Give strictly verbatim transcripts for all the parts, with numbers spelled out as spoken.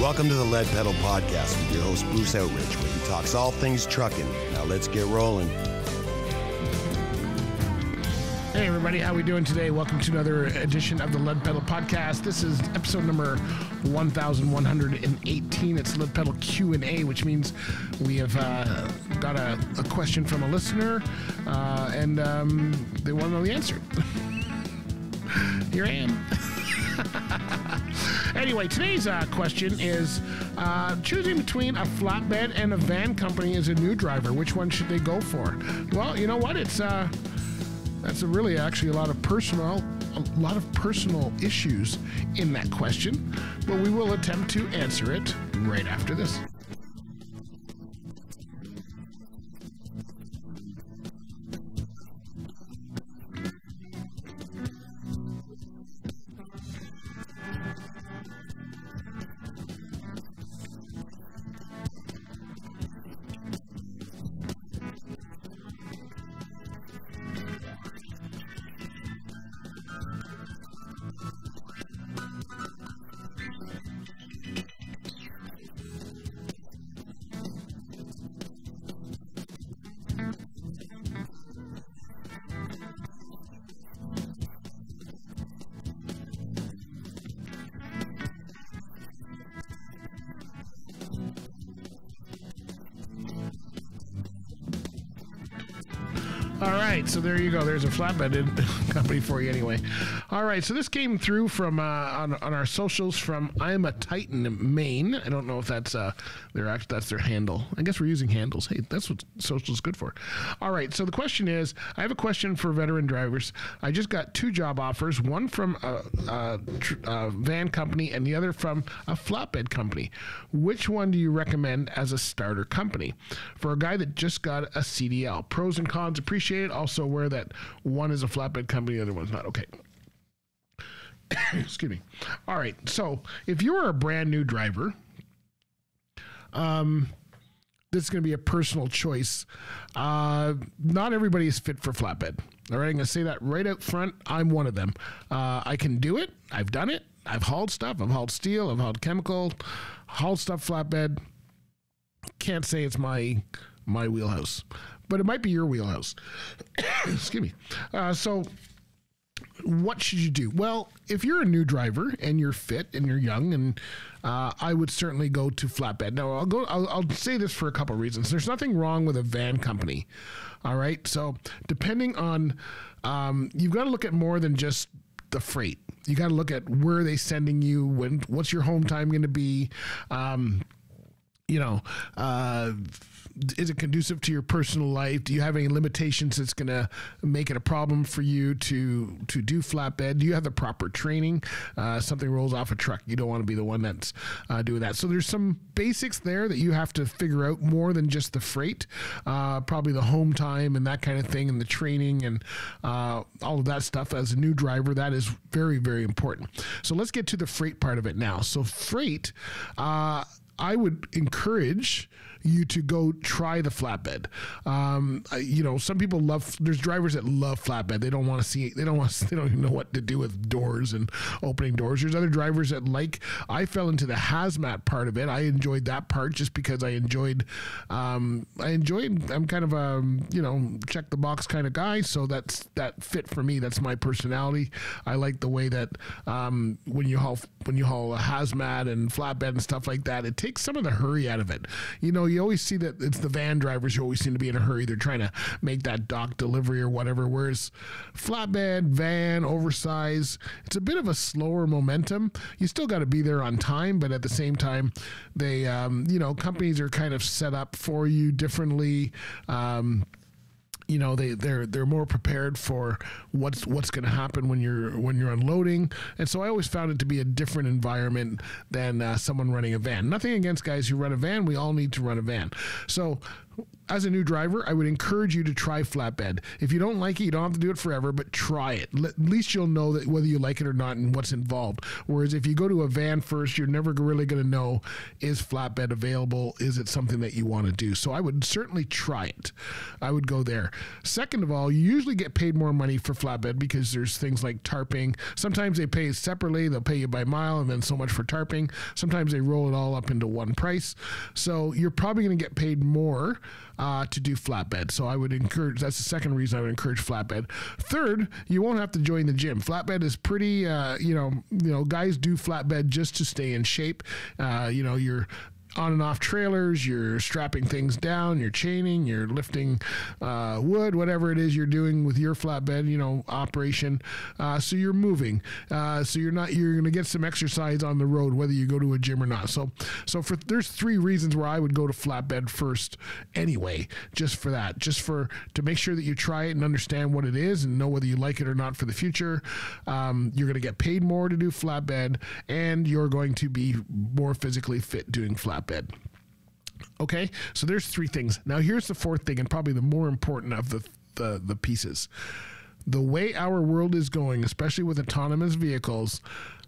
Welcome to the Lead Pedal Podcast with your host, Bruce Outridge, where he talks all things trucking. Now let's get rolling. Hey, everybody. How we doing today? Welcome to another edition of the Lead Pedal Podcast. This is episode number one thousand one hundred eighteen. It's Lead Pedal Q and A, which means we have uh, got a, a question from a listener, uh, and um, they want to know the answer. Here I am. Anyway, today's uh, question is, uh, choosing between a flatbed and a van company as a new driver, which one should they go for? Well, you know what? It's... Uh, That's a really actually a lot of personal, a lot of personal issues in that question, but we will attempt to answer it right after this. All right, so there you go. There's a flatbed company for you anyway. All right, so this came through from uh, on, on our socials from I'm a Titan Maine. I don't know if that's uh, their act, that's their handle. I guess we're using handles. Hey, that's what social's good for. All right, so the question is, I have a question for veteran drivers. I just got two job offers, one from a, a, a van company and the other from a flatbed company. Which one do you recommend as a starter company? For a guy that just got a C D L, pros and cons, appreciate also aware that one is a flatbed company, the other one's not. Okay. Excuse me. All right. So if you are a brand new driver, um, this is going to be a personal choice. Uh, not everybody is fit for flatbed. All right. I'm going to say that right out front. I'm one of them. Uh, I can do it. I've done it. I've hauled stuff. I've hauled steel. I've hauled chemical, hauled stuff flatbed. Can't say it's my, my wheelhouse, but it might be your wheelhouse. Excuse me. Uh, so what should you do? Well, if you're a new driver and you're fit and you're young, and uh, I would certainly go to flatbed. Now, I'll go. I'll, I'll say this for a couple of reasons. There's nothing wrong with a van company. All right. So depending on, um, you've got to look at more than just the freight. You got to look at where are they sending you, when, what's your home time going to be, um, you know. Uh, Is it conducive to your personal life? Do you have any limitations that's going to make it a problem for you to to do flatbed? Do you have the proper training? Uh, something rolls off a truck. You don't want to be the one that's uh, doing that. So there's some basics there that you have to figure out more than just the freight, uh, probably the home time and that kind of thing, and the training and uh, all of that stuff. As a new driver, that is very, very important. So let's get to the freight part of it now. So freight, uh, I would encourage you to go try the flatbed. Um, you know, some people love, there's drivers that love flatbed. They don't want to see, they don't want to, they don't even know what to do with doors and opening doors. There's other drivers that like, I fell into the hazmat part of it. I enjoyed that part just because I enjoyed, um, I enjoyed, I'm kind of a, you know, check the box kind of guy. So that's, that fit for me. That's my personality. I like the way that um, when you haul, when you haul a hazmat and flatbed and stuff like that, it takes some of the hurry out of it. You know, you You always see that it's the van drivers who always seem to be in a hurry. They're trying to make that dock delivery or whatever, whereas flatbed, van, oversize, it's a bit of a slower momentum. You still got to be there on time, but at the same time, they, um, you know, companies are kind of set up for you differently. Um, you know, they, they're, they're more prepared for what's, what's going to happen when you're, when you're unloading. And so I always found it to be a different environment than uh, someone running a van. Nothing against guys who run a van. We all need to run a van. So as a new driver, I would encourage you to try flatbed. If you don't like it, you don't have to do it forever, but try it. At least you'll know that whether you like it or not and what's involved. Whereas if you go to a van first, you're never really going to know, is flatbed available? Is it something that you want to do? So I would certainly try it. I would go there. Second of all, you usually get paid more money for flatbed because there's things like tarping. Sometimes they pay separately. They'll pay you by mile and then so much for tarping. Sometimes they roll it all up into one price. So you're probably going to get paid more Uh, to do flatbed. So I would encourage, that's the second reason I would encourage flatbed. Third, you won't have to join the gym. Flatbed is pretty, uh, you know, you know, guys do flatbed just to stay in shape. Uh, you know, you're on and off trailers, you're strapping things down, you're chaining, you're lifting uh, wood, whatever it is you're doing with your flatbed, you know, operation. Uh, so you're moving. Uh, so you're not, you're going to get some exercise on the road, whether you go to a gym or not. So, so for, there's three reasons where I would go to flatbed first anyway, just for that, just for, to make sure that you try it and understand what it is and know whether you like it or not for the future. Um, you're going to get paid more to do flatbed, and you're going to be more physically fit doing flatbed. Bed. Okay, so there's three things. Now here's the fourth thing, and probably the more important of the, the, the pieces. The way our world is going, especially with autonomous vehicles,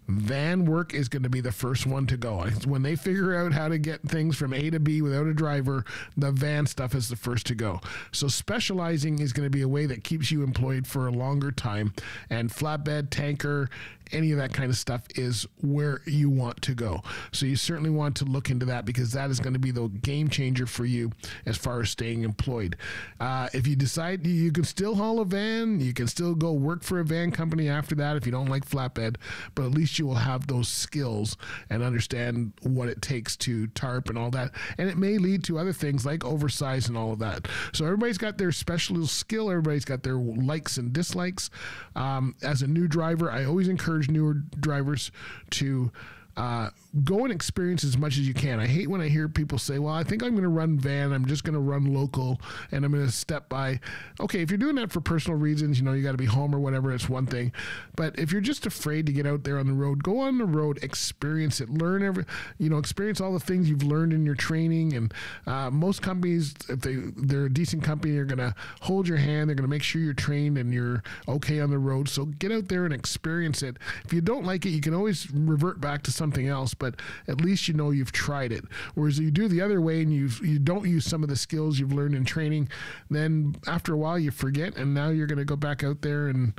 van work is going to be the first one to go. When they figure out how to get things from A to B without a driver, the van stuff is the first to go. So specializing is going to be a way that keeps you employed for a longer time. And flatbed, tanker, any of that kind of stuff is where you want to go. So you certainly want to look into that, because that is going to be the game changer for you as far as staying employed. Uh, if you decide you can still haul a van, you can still go work for a van company after that if you don't like flatbed, but at least you will have those skills and understand what it takes to tarp and all that. And it may lead to other things like oversize and all of that. So everybody's got their special skill. Everybody's got their likes and dislikes. Um, as a new driver, I always encourage newer drivers to Uh, go and experience as much as you can. I hate when I hear people say, well, I think I'm going to run van. I'm just going to run local and I'm going to step by. Okay, if you're doing that for personal reasons, you know, you got to be home or whatever, it's one thing. But if you're just afraid to get out there on the road, go on the road, experience it, learn every, you know, experience all the things you've learned in your training. And uh, most companies, if they, they're a decent company, they're going to hold your hand. They're going to make sure you're trained and you're okay on the road. So get out there and experience it. If you don't like it, you can always revert back to something something else, but at least you know you've tried it. Whereas you do the other way and you you don't use some of the skills you've learned in training, then after a while you forget, and now you're going to go back out there and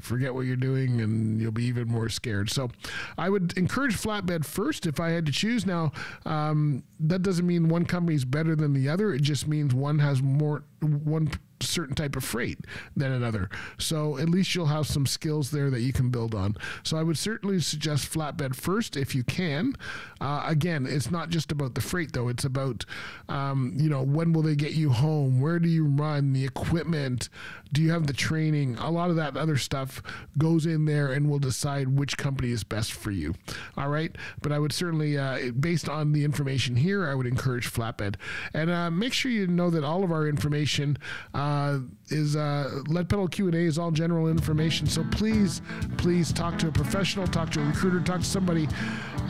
forget what you're doing, and you'll be even more scared. So I would encourage flatbed first if I had to choose. Now, um, that doesn't mean one company is better than the other. It just means one has more, one certain type of freight than another. So at least you'll have some skills there that you can build on. So I would certainly suggest flatbed first if you can. Uh, again, it's not just about the freight though. It's about, um, you know, when will they get you home? Where do you run? The equipment? Do you have the training? A lot of that other stuff goes in there and will decide which company is best for you. All right. But I would certainly, uh, based on the information here, I would encourage flatbed. And uh, make sure you know that all of our information, uh, Uh, is uh, Lead Pedal Q and A is all general information. So please, please talk to a professional, talk to a recruiter, talk to somebody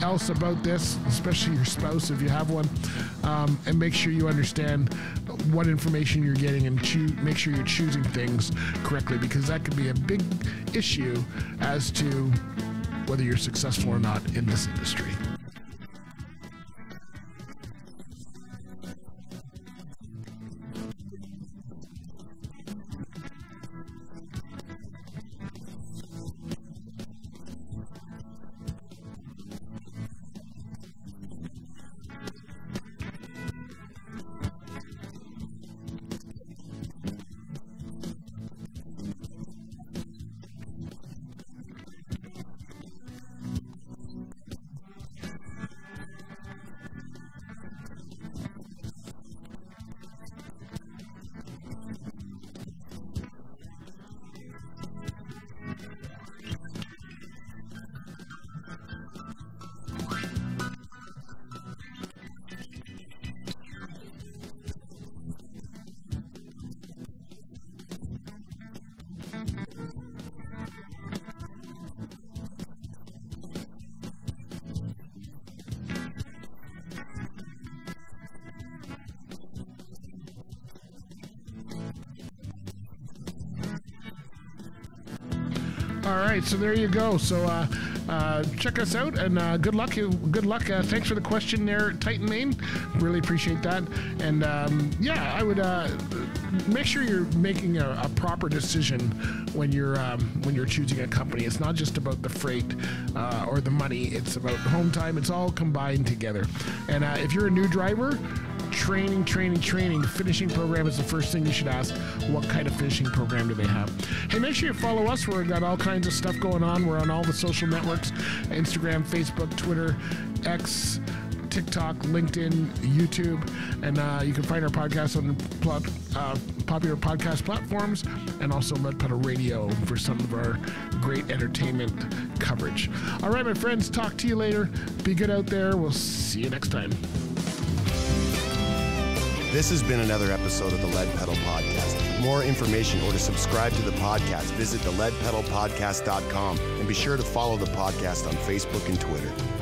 else about this, especially your spouse if you have one, um, and make sure you understand what information you're getting and choo- make sure you're choosing things correctly, because that could be a big issue as to whether you're successful or not in this industry. All right, so there you go. So uh, uh, check us out, and uh, good luck. Good luck. Uh, thanks for the question there, Titan Maine. Really appreciate that. And um, yeah, I would uh, make sure you're making a, a proper decision when you're um, when you're choosing a company. It's not just about the freight uh, or the money. It's about home time. It's all combined together. And uh, if you're a new driver, Training, training, training. Finishing program is the first thing you should ask. What kind of finishing program do they have? Hey, make sure you follow us. We've got all kinds of stuff going on. We're on all the social networks: Instagram, Facebook, Twitter, X, TikTok, LinkedIn, YouTube, and uh, you can find our podcast on pl uh, popular podcast platforms, and also Mud Puddle Radio for some of our great entertainment coverage. All right, my friends. Talk to you later. Be good out there. We'll see you next time. This has been another episode of the Lead Pedal Podcast. More information or to subscribe to the podcast, visit the lead pedal podcast dot com, and be sure to follow the podcast on Facebook and Twitter.